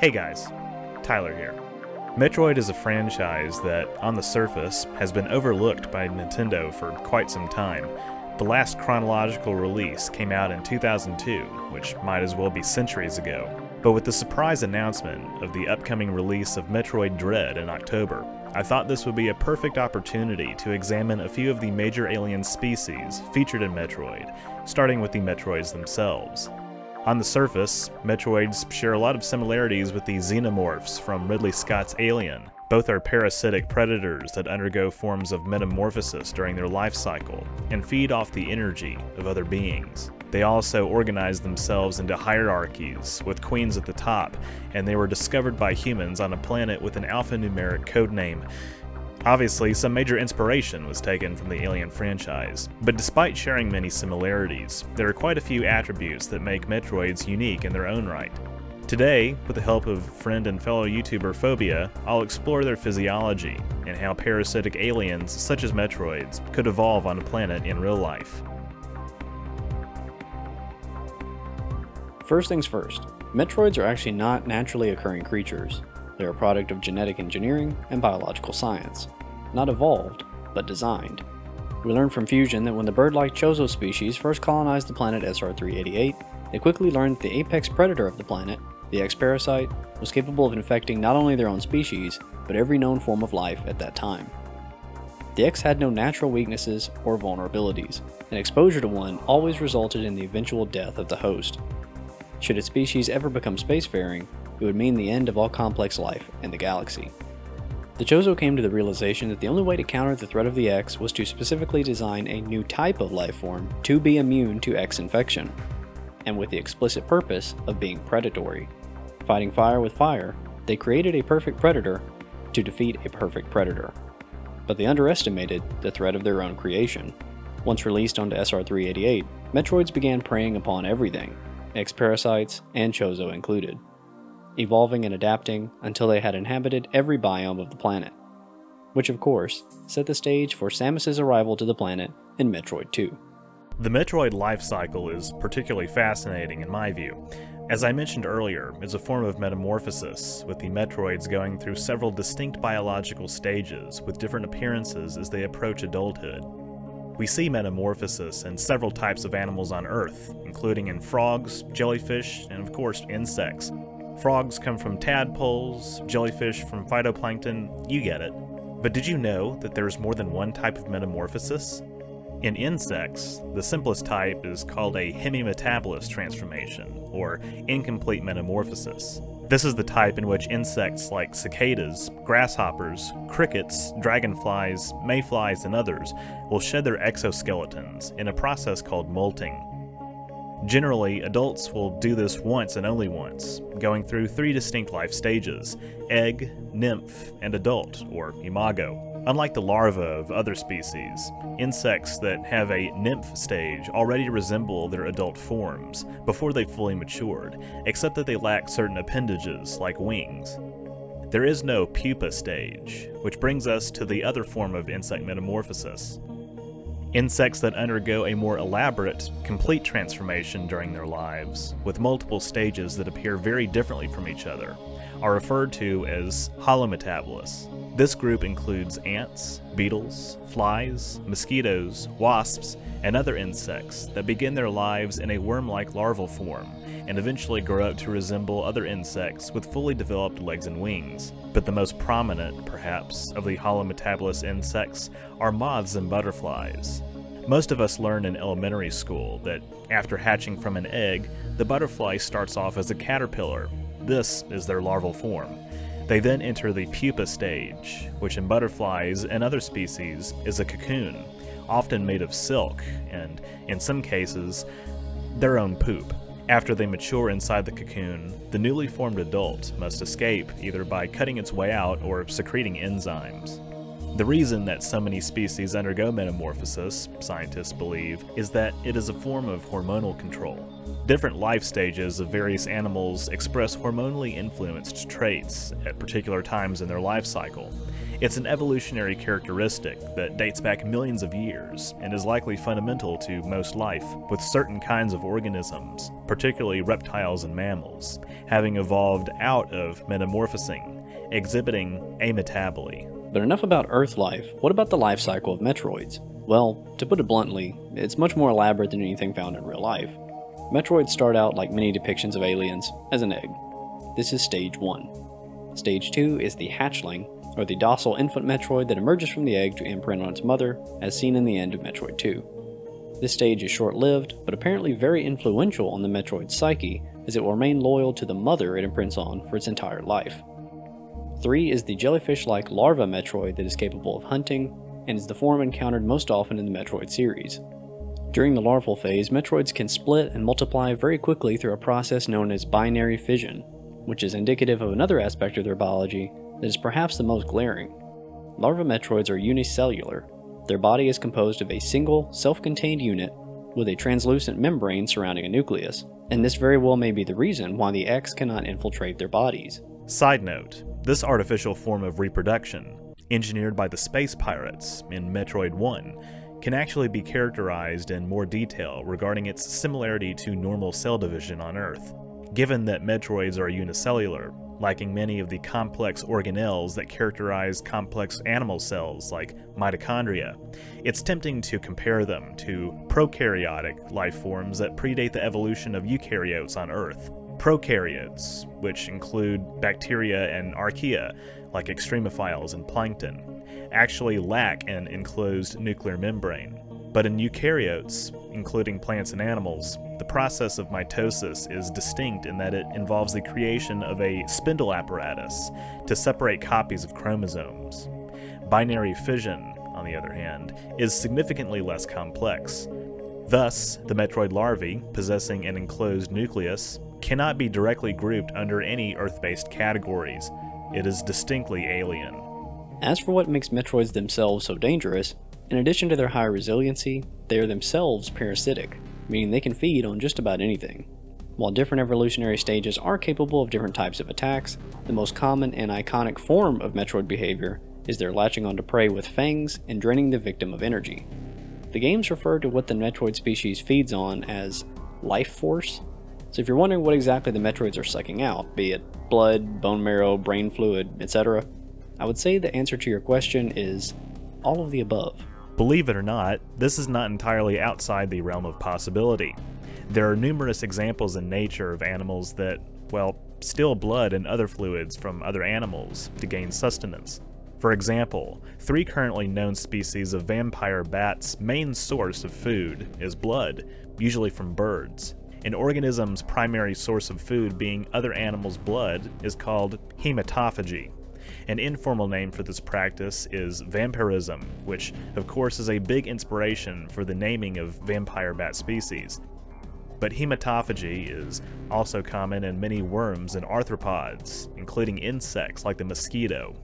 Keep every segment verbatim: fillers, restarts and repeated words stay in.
Hey guys, Tyler here. Metroid is a franchise that, on the surface, has been overlooked by Nintendo for quite some time. The last chronological release came out in two thousand two, which might as well be centuries ago. But with the surprise announcement of the upcoming release of Metroid Dread in October, I thought this would be a perfect opportunity to examine a few of the major alien species featured in Metroid, starting with the Metroids themselves. On the surface, Metroids share a lot of similarities with the Xenomorphs from Ridley Scott's Alien. Both are parasitic predators that undergo forms of metamorphosis during their life cycle and feed off the energy of other beings. They also organize themselves into hierarchies, with queens at the top, and they were discovered by humans on a planet with an alphanumeric codename. Obviously, some major inspiration was taken from the Alien franchise, but despite sharing many similarities, there are quite a few attributes that make Metroids unique in their own right. Today, with the help of friend and fellow YouTuber Phobia, I'll explore their physiology and how parasitic aliens such as Metroids could evolve on a planet in real life. First things first, Metroids are actually not naturally occurring creatures. They're a product of genetic engineering and biological science. Not evolved, but designed. We learned from Fusion that when the bird-like Chozo species first colonized the planet S R three eighty-eight, they quickly learned that the apex predator of the planet, the X Parasite, was capable of infecting not only their own species, but every known form of life at that time. The X had no natural weaknesses or vulnerabilities, and exposure to one always resulted in the eventual death of the host. Should its species ever become spacefaring, it would mean the end of all complex life in the galaxy. The Chozo came to the realization that the only way to counter the threat of the X was to specifically design a new type of life form to be immune to X infection, and with the explicit purpose of being predatory. Fighting fire with fire, they created a perfect predator to defeat a perfect predator. But they underestimated the threat of their own creation. Once released onto S R three eighty-eight, Metroids began preying upon everything, X-parasites and Chozo included, evolving and adapting until they had inhabited every biome of the planet, which of course set the stage for Samus's arrival to the planet in Metroid two. The Metroid life cycle is particularly fascinating in my view. As I mentioned earlier, it's a form of metamorphosis, with the Metroids going through several distinct biological stages with different appearances as they approach adulthood. We see metamorphosis in several types of animals on Earth, including in frogs, jellyfish, and of course insects. Frogs come from tadpoles, jellyfish from phytoplankton, you get it. But did you know that there is more than one type of metamorphosis? In insects, the simplest type is called a hemimetabolous transformation, or incomplete metamorphosis. This is the type in which insects like cicadas, grasshoppers, crickets, dragonflies, mayflies, and others will shed their exoskeletons in a process called molting. Generally, adults will do this once and only once, going through three distinct life stages: egg, nymph, and adult, or imago. Unlike the larvae of other species, insects that have a nymph stage already resemble their adult forms before they fully matured, except that they lack certain appendages like wings. There is no pupa stage, which brings us to the other form of insect metamorphosis. Insects that undergo a more elaborate, complete transformation during their lives, with multiple stages that appear very differently from each other, are referred to as holometabolous. This group includes ants, beetles, flies, mosquitoes, wasps, and other insects that begin their lives in a worm-like larval form and eventually grow up to resemble other insects with fully developed legs and wings. But the most prominent, perhaps, of the holometabolous insects are moths and butterflies. Most of us learn in elementary school that after hatching from an egg, the butterfly starts off as a caterpillar. This is their larval form. They then enter the pupa stage, which in butterflies and other species is a cocoon, often made of silk and, in some cases, their own poop. After they mature inside the cocoon, the newly formed adult must escape either by cutting its way out or secreting enzymes. The reason that so many species undergo metamorphosis, scientists believe, is that it is a form of hormonal control. Different life stages of various animals express hormonally influenced traits at particular times in their life cycle. It's an evolutionary characteristic that dates back millions of years and is likely fundamental to most life, with certain kinds of organisms, particularly reptiles and mammals, having evolved out of metamorphosing, exhibiting ametaboly. But enough about Earth life, what about the life cycle of Metroids? Well, to put it bluntly, it's much more elaborate than anything found in real life. Metroids start out, like many depictions of aliens, as an egg. This is stage one. Stage two is the hatchling, or the docile infant Metroid that emerges from the egg to imprint on its mother, as seen in the end of Metroid two. This stage is short-lived, but apparently very influential on the Metroid's psyche, as it will remain loyal to the mother it imprints on for its entire life. three is the jellyfish-like larva Metroid that is capable of hunting, and is the form encountered most often in the Metroid series. During the larval phase, Metroids can split and multiply very quickly through a process known as binary fission, which is indicative of another aspect of their biology that is perhaps the most glaring. Larva Metroids are unicellular. Their body is composed of a single, self-contained unit with a translucent membrane surrounding a nucleus, and this very well may be the reason why the X cannot infiltrate their bodies. Side note, this artificial form of reproduction, engineered by the space pirates in Metroid one, can actually be characterized in more detail regarding its similarity to normal cell division on Earth. Given that Metroids are unicellular, lacking many of the complex organelles that characterize complex animal cells like mitochondria, it's tempting to compare them to prokaryotic life forms that predate the evolution of eukaryotes on Earth. Prokaryotes, which include bacteria and archaea, like extremophiles and plankton, actually lack an enclosed nuclear membrane. But in eukaryotes, including plants and animals, the process of mitosis is distinct in that it involves the creation of a spindle apparatus to separate copies of chromosomes. Binary fission, on the other hand, is significantly less complex. Thus, the Metroid larvae, possessing an enclosed nucleus, cannot be directly grouped under any Earth-based categories. It is distinctly alien. As for what makes Metroids themselves so dangerous, in addition to their high resiliency, they are themselves parasitic, meaning they can feed on just about anything. While different evolutionary stages are capable of different types of attacks, the most common and iconic form of Metroid behavior is their latching onto prey with fangs and draining the victim of energy. The games refer to what the Metroid species feeds on as life force, so if you're wondering what exactly the Metroids are sucking out, be it blood, bone marrow, brain fluid, et cetera, I would say the answer to your question is all of the above. Believe it or not, this is not entirely outside the realm of possibility. There are numerous examples in nature of animals that, well, steal blood and other fluids from other animals to gain sustenance. For example, three currently known species of vampire bats' main source of food is blood, usually from birds. An organism's primary source of food being other animals' blood is called hematophagy. An informal name for this practice is vampirism, which of course is a big inspiration for the naming of vampire bat species. But hematophagy is also common in many worms and arthropods, including insects like the mosquito.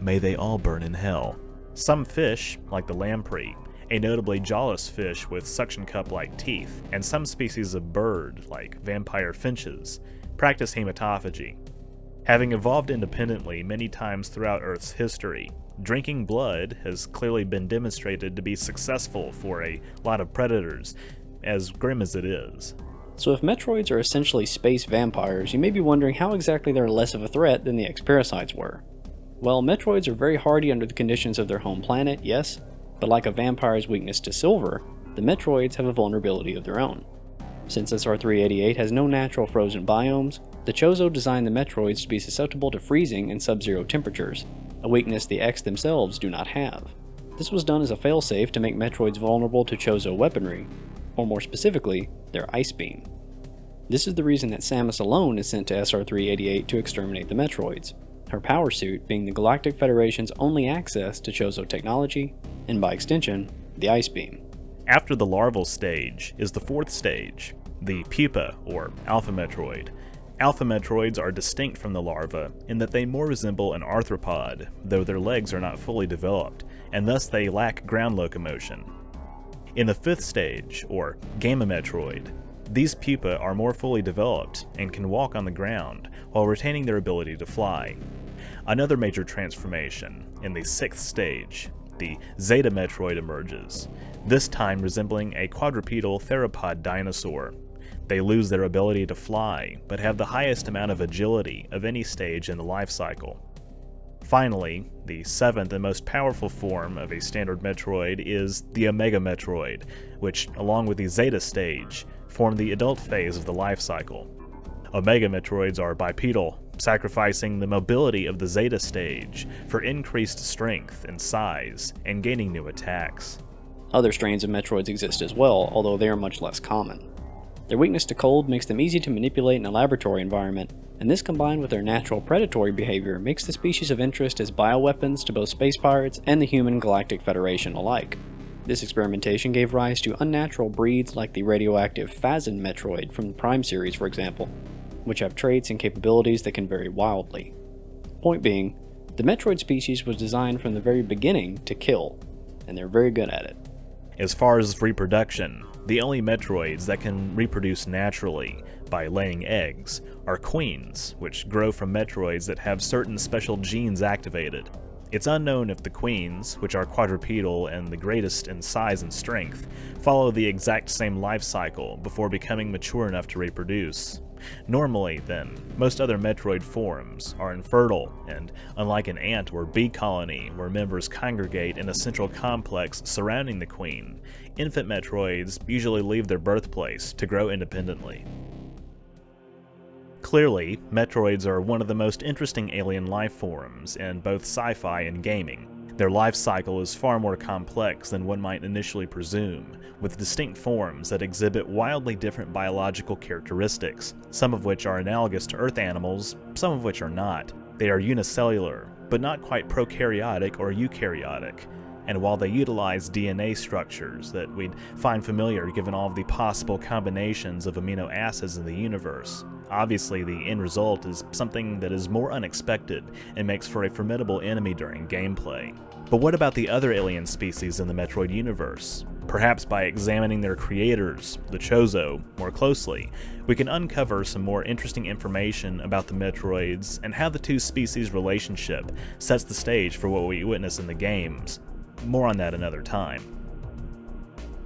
May they all burn in hell. Some fish, like the lamprey, a notably jawless fish with suction cup-like teeth, and some species of bird, like vampire finches, practice hematophagy. Having evolved independently many times throughout Earth's history, drinking blood has clearly been demonstrated to be successful for a lot of predators, as grim as it is. So if Metroids are essentially space vampires, you may be wondering how exactly they're less of a threat than the X Parasites were. Well, Metroids are very hardy under the conditions of their home planet, yes, but like a vampire's weakness to silver, the Metroids have a vulnerability of their own. Since S R three eighty-eight has no natural frozen biomes, the Chozo designed the Metroids to be susceptible to freezing and sub-zero temperatures, a weakness the X themselves do not have. This was done as a failsafe to make Metroids vulnerable to Chozo weaponry, or more specifically, their Ice Beam. This is the reason that Samus alone is sent to S R three eighty-eight to exterminate the Metroids, her power suit being the Galactic Federation's only access to Chozo technology, and by extension, the Ice Beam. After the larval stage is the fourth stage, the pupa or Alpha Metroid. Alpha Metroids are distinct from the larva in that they more resemble an arthropod, though their legs are not fully developed, and thus they lack ground locomotion. In the fifth stage, or Gamma Metroid, these pupae are more fully developed and can walk on the ground while retaining their ability to fly. another major transformation in the sixth stage. The Zeta Metroid emerges, this time resembling a quadrupedal theropod dinosaur. They lose their ability to fly, but have the highest amount of agility of any stage in the life cycle. Finally, the seventh and most powerful form of a standard Metroid is the Omega Metroid, which, along with the Zeta stage, form the adult phase of the life cycle. Omega Metroids are bipedal, sacrificing the mobility of the Zeta stage for increased strength and size, and gaining new attacks. Other strains of Metroids exist as well, although they are much less common. Their weakness to cold makes them easy to manipulate in a laboratory environment, and this combined with their natural predatory behavior makes the species of interest as bioweapons to both space pirates and the human Galactic Federation alike. This experimentation gave rise to unnatural breeds like the radioactive Phazon Metroid from the Prime series, for example, which have traits and capabilities that can vary wildly. Point being, the Metroid species was designed from the very beginning to kill, and they're very good at it. As far as reproduction, the only Metroids that can reproduce naturally by laying eggs are queens, which grow from Metroids that have certain special genes activated. It's unknown if the queens, which are quadrupedal and the greatest in size and strength, follow the exact same life cycle before becoming mature enough to reproduce. Normally, then, most other Metroid forms are infertile, and unlike an ant or bee colony where members congregate in a central complex surrounding the queen, infant Metroids usually leave their birthplace to grow independently. Clearly, Metroids are one of the most interesting alien life forms in both sci-fi and gaming. Their life cycle is far more complex than one might initially presume, with distinct forms that exhibit wildly different biological characteristics, some of which are analogous to Earth animals, some of which are not. They are unicellular, but not quite prokaryotic or eukaryotic, and while they utilize D N A structures that we'd find familiar given all of the possible combinations of amino acids in the universe, obviously the end result is something that is more unexpected and makes for a formidable enemy during gameplay. But what about the other alien species in the Metroid universe? Perhaps by examining their creators, the Chozo, more closely, we can uncover some more interesting information about the Metroids and how the two species' relationship sets the stage for what we witness in the games. More on that another time.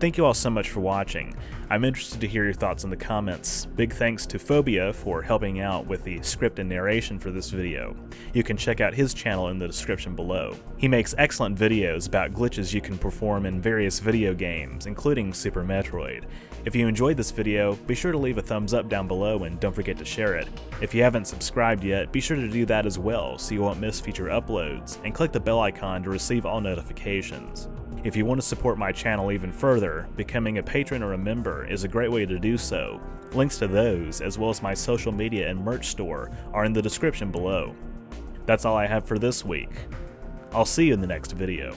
Thank you all so much for watching. I'm interested to hear your thoughts in the comments. Big thanks to Phobia for helping out with the script and narration for this video. You can check out his channel in the description below. He makes excellent videos about glitches you can perform in various video games, including Super Metroid. If you enjoyed this video, be sure to leave a thumbs up down below and don't forget to share it. If you haven't subscribed yet, be sure to do that as well so you won't miss future uploads, and click the bell icon to receive all notifications. If you want to support my channel even further, becoming a patron or a member is a great way to do so. Links to those, as well as my social media and merch store, are in the description below. That's all I have for this week. I'll see you in the next video.